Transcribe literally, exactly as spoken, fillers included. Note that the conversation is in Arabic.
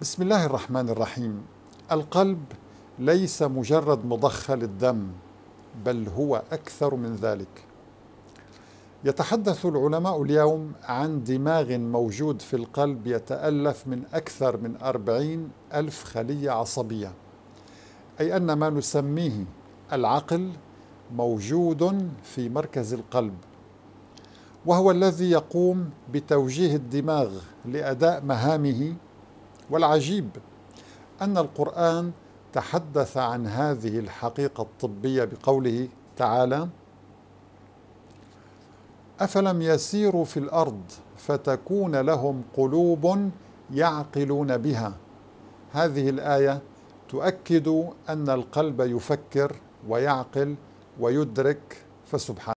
بسم الله الرحمن الرحيم. القلب ليس مجرد مضخة للدم، بل هو أكثر من ذلك. يتحدث العلماء اليوم عن دماغ موجود في القلب يتألف من أكثر من أربعين ألف خلية عصبية، أي أن ما نسميه العقل موجود في مركز القلب، وهو الذي يقوم بتوجيه الدماغ لأداء مهامه. والعجيب أن القرآن تحدث عن هذه الحقيقة الطبية بقوله تعالى: أفلم يسيروا في الأرض فتكون لهم قلوب يعقلون بها. هذه الآية تؤكد أن القلب يفكر ويعقل ويدرك، فسبحانه